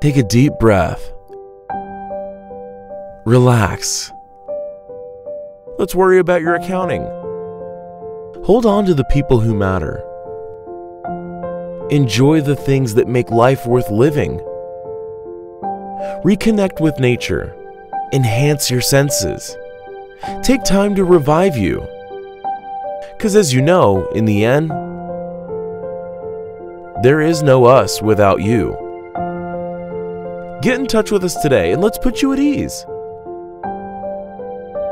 Take a deep breath. Relax. Let's worry about your accounting. Hold on to the people who matter. Enjoy the things that make life worth living. Reconnect with nature. Enhance your senses. Take time to revive you. Because as you know, in the end, there is no us without you. Get in touch with us today and let's put you at ease.